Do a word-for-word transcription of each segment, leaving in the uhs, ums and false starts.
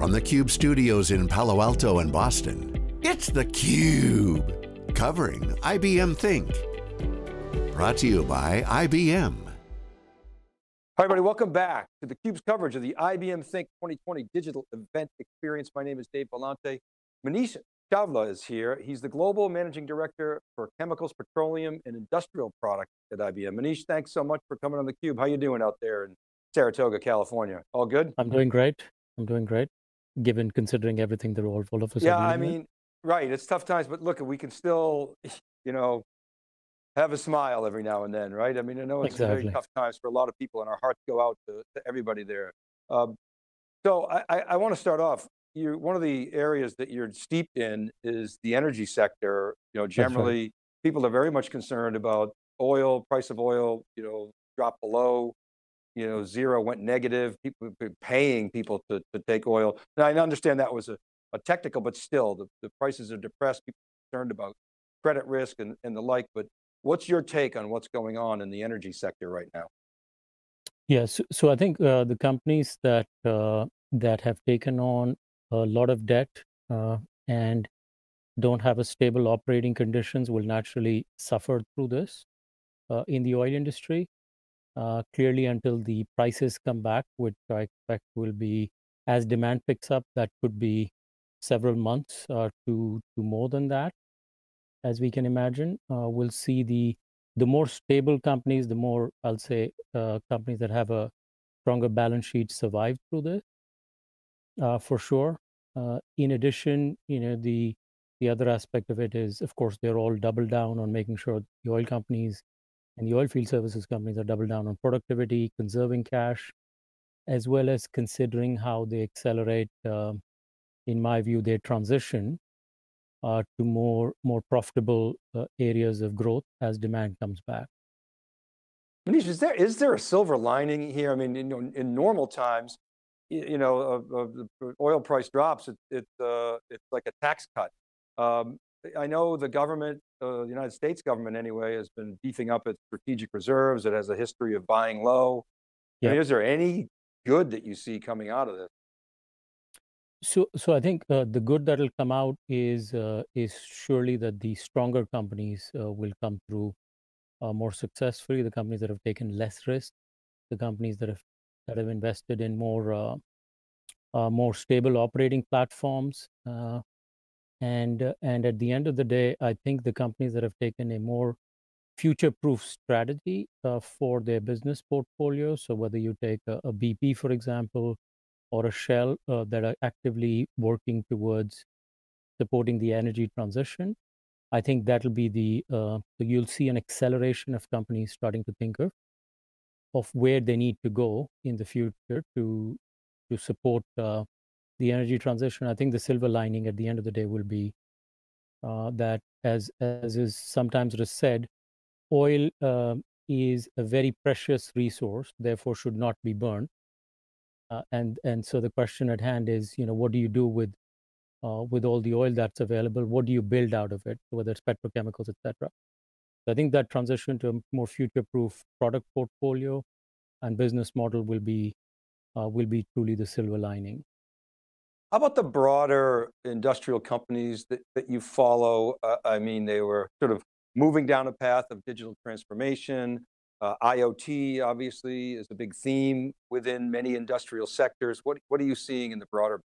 From theCUBE studios in Palo Alto and Boston, it's theCUBE, covering I B M Think. Brought to you by I B M. Hi everybody, welcome back to theCUBE's coverage of the I B M Think twenty twenty Digital Event Experience. My name is Dave Vellante. Manish Chawla is here. He's the Global Managing Director for Chemicals, Petroleum, and Industrial Products at I B M. Manish, thanks so much for coming on theCUBE. How you doing out there in Saratoga, California? All good? I'm doing great. I'm doing great, given considering everything that all, all of us yeah, are Yeah, I mean, with. Right, it's tough times, but look, we can still, you know, have a smile every now and then, right? I mean, I know it's exactly. very tough times for a lot of people, and our hearts go out to, to everybody there. Um, so I, I, I want to start off, you, one of the areas that you're steeped in is the energy sector. You know, generally, right. people are very much concerned about oil, price of oil, you know, drop below, you know, zero, went negative, people paying people to, to take oil. And I understand that was a, a technical, but still, the, the prices are depressed, people are concerned about credit risk and, and the like, but what's your take on what's going on in the energy sector right now? Yes, yeah, so, so I think uh, the companies that, uh, that have taken on a lot of debt uh, and don't have a stable operating conditions will naturally suffer through this uh, in the oil industry. Uh, clearly, until the prices come back, which I expect will be, as demand picks up, that could be several months uh, to, to more than that, as we can imagine. Uh, we'll see the, the more stable companies, the more, I'll say, uh, companies that have a stronger balance sheet survive through this, uh, for sure. Uh, in addition, you know, the, the other aspect of it is, of course, they're all double down on making sure the oil companies and the oil field services companies are double down on productivity, conserving cash, as well as considering how they accelerate, uh, in my view, their transition uh, to more, more profitable uh, areas of growth as demand comes back. Manish, is there, is there a silver lining here? I mean, in, in normal times, you know, uh, uh, oil price drops, it, it, uh, it's like a tax cut. Um, I know the government, uh, the United States government anyway, has been beefing up its strategic reserves. It has a history of buying low. Yeah. I mean, is there any good that you see coming out of this? So, so I think uh, the good that'll come out is uh, is surely that the stronger companies uh, will come through uh, more successfully. The companies that have taken less risk, the companies that have that have invested in more uh, uh, more stable operating platforms. Uh, And, uh, and at the end of the day, I think the companies that have taken a more future-proof strategy uh, for their business portfolio, so whether you take a, a B P, for example, or a Shell uh, that are actively working towards supporting the energy transition, I think that'll be the, uh, you'll see an acceleration of companies starting to think of, of where they need to go in the future to, to support uh, the energy transition. I think the silver lining at the end of the day will be uh, that, as as is sometimes said, oil uh, is a very precious resource, therefore should not be burned. Uh, and and so the question at hand is, you know, what do you do with uh, with all the oil that's available? What do you build out of it? Whether it's petrochemicals, et cetera. So I think that transition to a more future-proof product portfolio and business model will be uh, will be truly the silver lining. How about the broader industrial companies that, that you follow? Uh, I mean, they were sort of moving down a path of digital transformation. Uh, I O T obviously is a big theme within many industrial sectors. What, what are you seeing in the broader?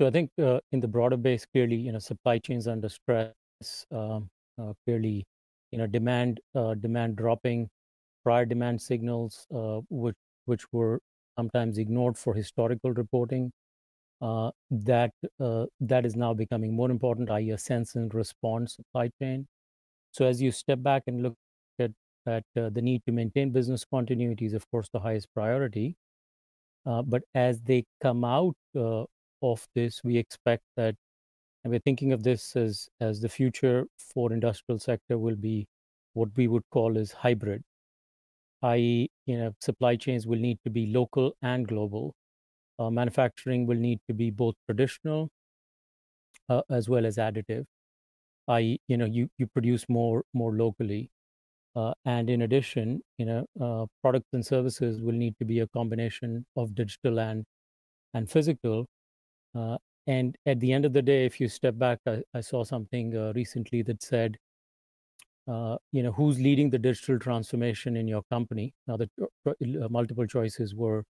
So I think uh, in the broader base, clearly, you know, supply chains under stress, um, uh, clearly, you know, demand, uh, demand dropping, prior demand signals, uh, which, which were sometimes ignored for historical reporting. Uh, that uh, that is now becoming more important, that is a sense and response supply chain. So as you step back and look at, at uh, the need to maintain business continuity is, of course, the highest priority. Uh, but as they come out uh, of this, we expect that, and we're thinking of this as, as the future for industrial sector will be what we would call as hybrid, that is, you know, supply chains will need to be local and global. Uh, manufacturing will need to be both traditional uh, as well as additive. that is, you know, you you produce more more locally, uh, and in addition, you know, uh, products and services will need to be a combination of digital and and physical. Uh, and at the end of the day, if you step back, I, I saw something uh, recently that said, uh, you know, who's leading the digital transformation in your company? Now, the uh, multiple choices were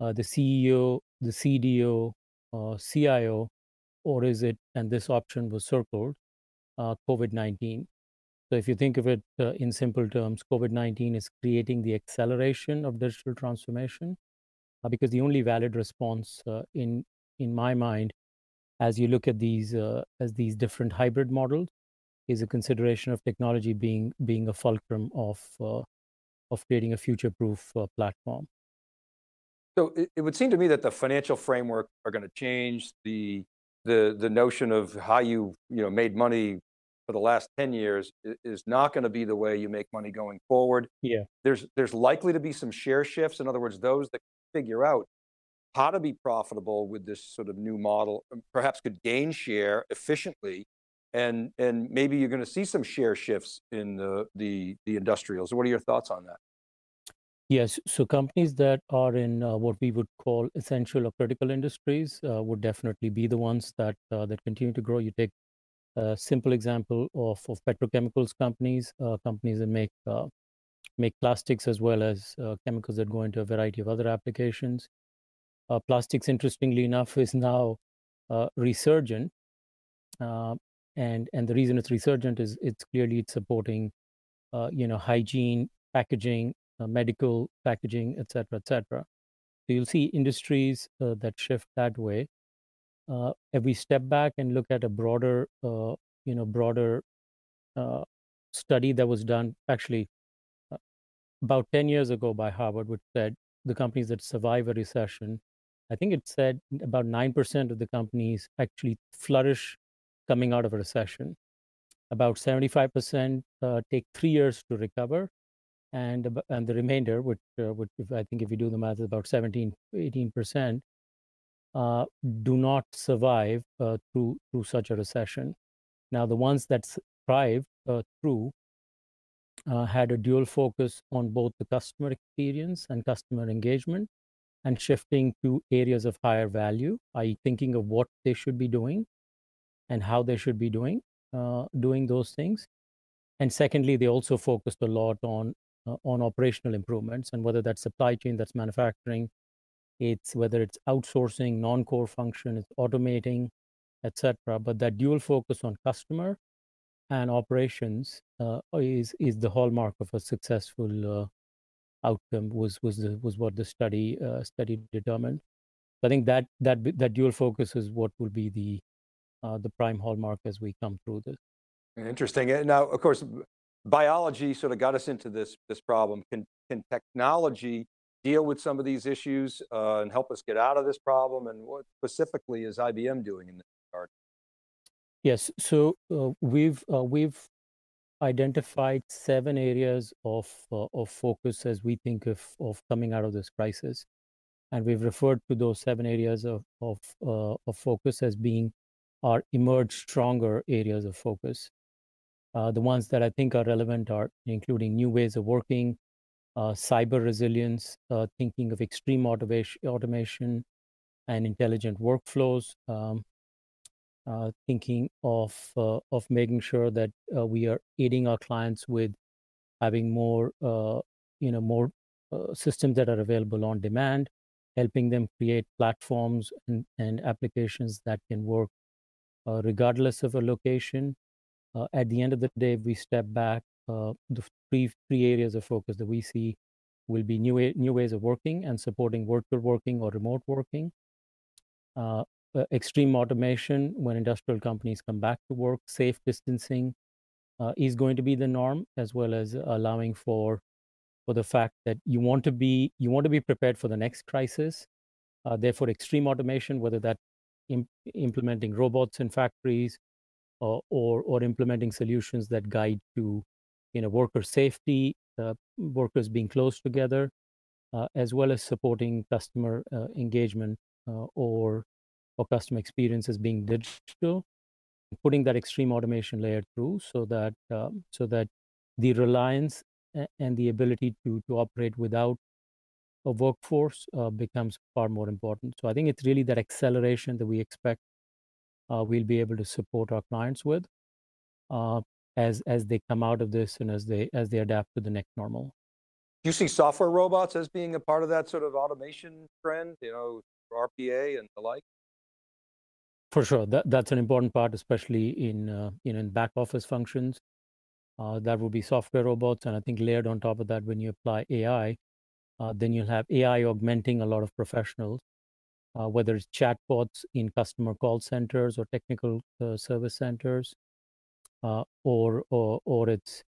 uh, the C E O, the C D O, uh, C I O, or is it, and this option was circled, uh, COVID nineteen. So if you think of it uh, in simple terms, COVID nineteen is creating the acceleration of digital transformation, uh, because the only valid response uh, in in my mind, as you look at these uh, as these different hybrid models, is a consideration of technology being being a fulcrum of uh, of creating a future-proof uh, platform. So it, it would seem to me that the financial framework are going to change. The the the notion of how you you know made money for the last ten years is not going to be the way you make money going forward. Yeah, there's there's likely to be some share shifts. In other words, those that figure out how to be profitable with this sort of new model, perhaps could gain share efficiently, and and maybe you're going to see some share shifts in the the, the industrials. What are your thoughts on that? Yes, so companies that are in uh, what we would call essential or critical industries uh, would definitely be the ones that uh, that continue to grow. You take a simple example of of petrochemicals companies, uh, companies that make uh, make plastics as well as uh, chemicals that go into a variety of other applications. Uh, plastics, interestingly enough, is now uh, resurgent, uh, and and the reason it's resurgent is it's clearly it's supporting, uh, you know, hygiene, packaging, uh, medical packaging, et cetera, et cetera. So you'll see industries uh, that shift that way. Uh, if we step back and look at a broader, uh, you know, broader uh, study that was done actually uh, about ten years ago by Harvard, which said the companies that survive a recession, I think it said about nine percent of the companies actually flourish coming out of a recession. About seventy-five percent uh, take three years to recover, and and the remainder, which, uh, which if I think if you do the math, is about seventeen, eighteen percent, uh, do not survive uh, through, through such a recession. Now, the ones that survived uh, through Uh, had a dual focus on both the customer experience and customer engagement, and shifting to areas of higher value, that is thinking of what they should be doing and how they should be doing, uh, doing those things. And secondly, they also focused a lot on, uh, on operational improvements, and whether that's supply chain, that's manufacturing, it's whether it's outsourcing, non-core function, it's automating, et cetera. But that dual focus on customer and operations uh, is is the hallmark of a successful uh, outcome. Was was the, was what the study uh, study determined. So I think that that that dual focus is what will be the uh, the prime hallmark as we come through this. Interesting. Now, of course, biology sort of got us into this this problem. Can can technology deal with some of these issues uh, and help us get out of this problem? And what specifically is I B M doing in this regard? Yes, so uh, we've uh, we've identified seven areas of uh, of focus as we think of of coming out of this crisis, and we've referred to those seven areas of of, uh, of focus as being our emerge stronger areas of focus. Uh, the ones that I think are relevant are including new ways of working, uh, cyber resilience, uh, thinking of extreme automation, automation, and intelligent workflows. Um, Uh, thinking of uh, of making sure that uh, we are aiding our clients with having more uh, you know more uh, systems that are available on demand, helping them create platforms and, and applications that can work uh, regardless of a location. Uh, at the end of the day, we step back. Uh, the three three areas of focus that we see will be new new ways of working and supporting virtual working or remote working. Uh, Uh, extreme automation when industrial companies come back to work, safe distancing uh, is going to be the norm, as well as allowing for for the fact that you want to be you want to be prepared for the next crisis. Uh, therefore, extreme automation, whether that imp implementing robots in factories uh, or or implementing solutions that guide to you know worker safety, uh, workers being close together, uh, as well as supporting customer uh, engagement uh, or or customer experiences being digital, putting that extreme automation layer through so that um, so that the reliance and the ability to to operate without workforce uh, becomes far more important. So I think it's really that acceleration that we expect uh, we'll be able to support our clients with uh, as, as they come out of this and as they, as they adapt to the next normal. Do you see software robots as being a part of that sort of automation trend, you know, R P A and the like? For sure, that, that's an important part, especially in, uh, in, in back office functions. Uh, that would be software robots. And I think layered on top of that, when you apply A I, Uh, then you'll have A I augmenting a lot of professionals, uh, whether it's chatbots in customer call centers or technical uh, service centers, uh, or, or or it's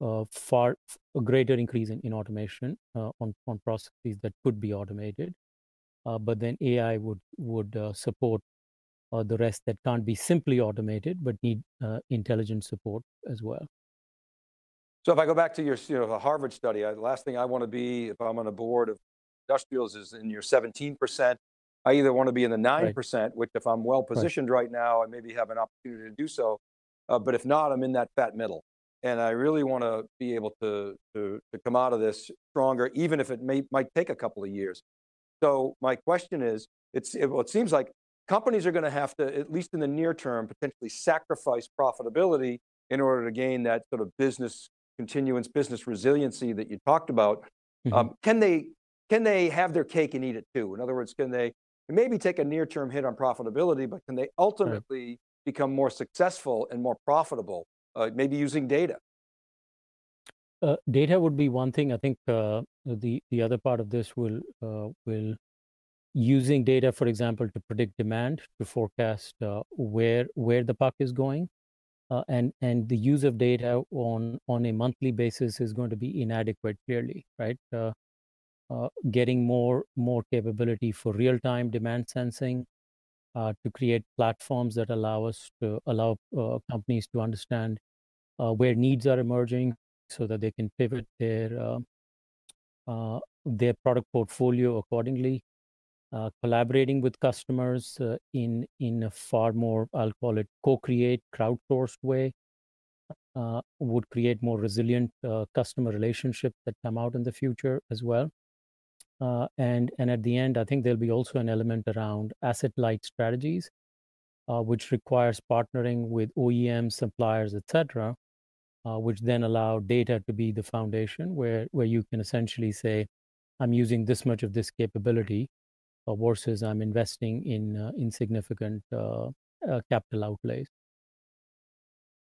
uh, far a greater increase in, in automation uh, on, on processes that could be automated. Uh, but then A I would, would uh, support uh, the rest that can't be simply automated, but need uh, intelligent support as well. So if I go back to your you know, the Harvard study, I, the last thing I want to be if I'm on a board of industrials is in your seventeen percent. I either want to be in the nine percent, right. which if I'm well positioned right. right now, I maybe have an opportunity to do so. Uh, but if not, I'm in that fat middle. And I really want to be able to, to, to come out of this stronger, even if it may, might take a couple of years. So my question is, it's, it, well, it seems like companies are going to have to, at least in the near term, potentially sacrifice profitability in order to gain that sort of business continuance, business resiliency that you talked about. Mm-hmm. um, can they can they have their cake and eat it too? In other words, can they maybe take a near-term hit on profitability, but can they ultimately right. become more successful and more profitable, uh, maybe using data? Uh, data would be one thing. I think uh, the, the other part of this will, uh, will using data, for example, to predict demand, to forecast uh, where, where the puck is going. Uh, and, and the use of data on, on a monthly basis is going to be inadequate, clearly, right? Uh, uh, getting more, more capability for real-time demand sensing, uh, to create platforms that allow us to allow uh, companies to understand uh, where needs are emerging so that they can pivot their, uh, uh, their product portfolio accordingly. Uh, collaborating with customers uh, in, in a far more, I'll call it co-create, crowdsourced way, uh, would create more resilient uh, customer relationships that come out in the future as well. Uh, and, and at the end, I think there'll be also an element around asset-light strategies, uh, which requires partnering with O E M suppliers, et cetera, uh, which then allow data to be the foundation where, where you can essentially say, I'm using this much of this capability, versus I'm investing in uh, insignificant uh, uh, capital outlays.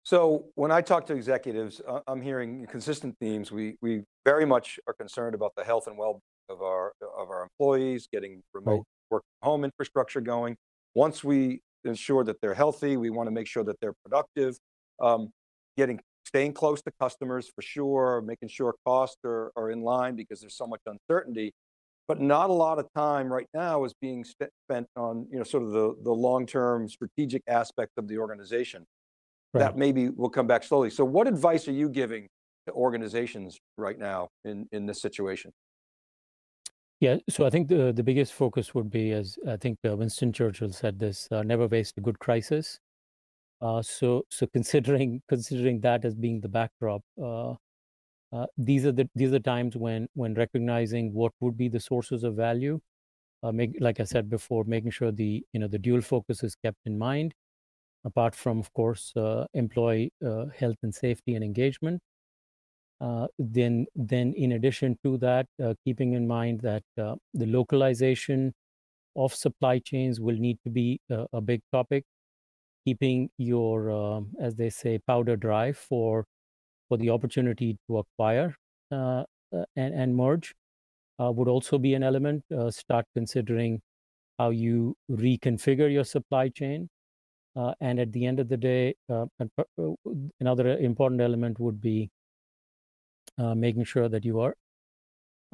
So when I talk to executives, uh, I'm hearing consistent themes. We, we very much are concerned about the health and well-being of our, of our employees, getting remote right. work from home infrastructure going. Once we ensure that they're healthy, we want to make sure that they're productive, um, getting, staying close to customers for sure, making sure costs are, are in line because there's so much uncertainty. But not a lot of time right now is being spent on, you know, sort of the, the long-term strategic aspect of the organization. Right. That maybe will come back slowly. So what advice are you giving to organizations right now in, in this situation? Yeah, so I think the, the biggest focus would be, as I think Winston Churchill said this, uh, never waste a good crisis. Uh, so so considering, considering that as being the backdrop, uh, Uh, these are the these are times when when recognizing what would be the sources of value, uh, make, like I said before, making sure the you know the dual focus is kept in mind, apart from of course uh, employee uh, health and safety and engagement. Uh, then then in addition to that, uh, keeping in mind that uh, the localization of supply chains will need to be uh, a big topic. Keeping your uh, as they say powder dry for. for the opportunity to acquire uh, and, and merge uh, would also be an element. Uh, start considering how you reconfigure your supply chain. Uh, and at the end of the day, uh, another important element would be uh, making sure that you are,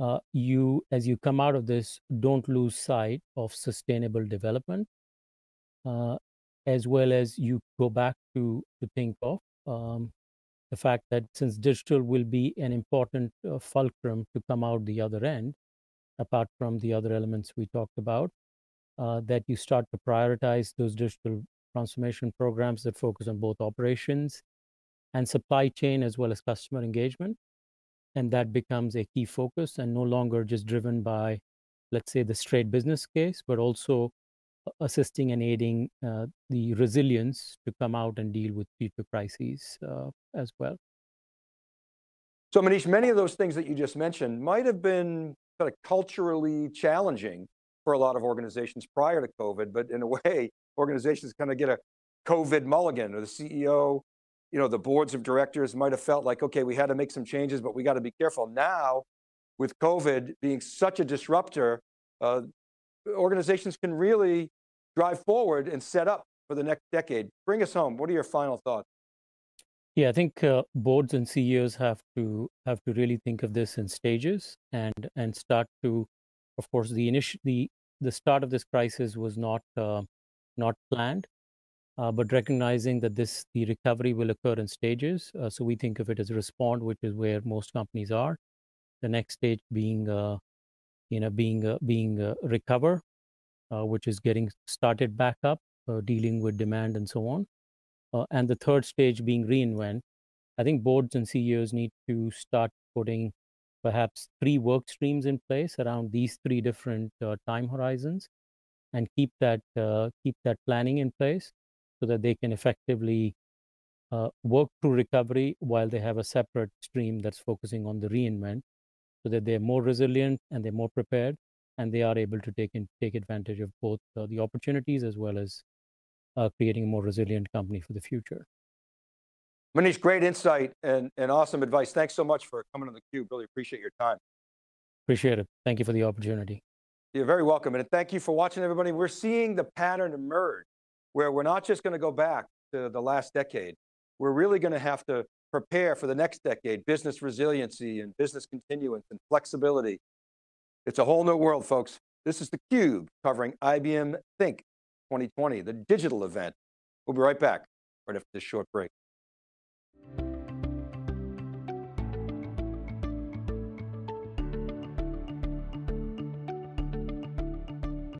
uh, you, as you come out of this, don't lose sight of sustainable development, uh, as well as you go back to, to think of, um, the fact that since digital will be an important uh, fulcrum to come out the other end, apart from the other elements we talked about, uh, that you start to prioritize those digital transformation programs that focus on both operations and supply chain as well as customer engagement. And that becomes a key focus and no longer just driven by, let's say, the straight business case, but also assisting and aiding uh, the resilience to come out and deal with future crises uh, as well. So Manish, many of those things that you just mentioned might have been kind of culturally challenging for a lot of organizations prior to COVID, but in a way, organizations kind of get a COVID mulligan, or the C E O, you know, the boards of directors might have felt like, okay, we had to make some changes, but we got to be careful. Now, with COVID being such a disruptor, uh, organizations can really drive forward and set up for the next decade. Bring us home, what are your final thoughts? Yeah, I think uh, boards and C E Os have to have to really think of this in stages and and start to, of course, the initial the the start of this crisis was not uh, not planned, uh, but recognizing that this the recovery will occur in stages. Uh, so we think of it as a respond, which is where most companies are. The next stage being, uh, you know, being uh, being uh, recover, uh, which is getting started back up, uh, dealing with demand and so on. Uh, and the third stage being reinvent. I think boards and C E Os need to start putting perhaps three work streams in place around these three different uh, time horizons, and keep that uh, keep that planning in place so that they can effectively uh, work through recovery while they have a separate stream that's focusing on the reinvent, so that they're more resilient and they're more prepared, and they are able to take in, take advantage of both uh, the opportunities as well as Uh, creating a more resilient company for the future. Manish, great insight and, and awesome advice. Thanks so much for coming on theCUBE. Really appreciate your time. Appreciate it. Thank you for the opportunity. You're very welcome. And thank you for watching, everybody. We're seeing the pattern emerge where we're not just going to go back to the last decade. We're really going to have to prepare for the next decade, business resiliency and business continuance and flexibility. It's a whole new world, folks. This is theCUBE covering I B M Think twenty twenty, the digital event. We'll be right back right after this short break.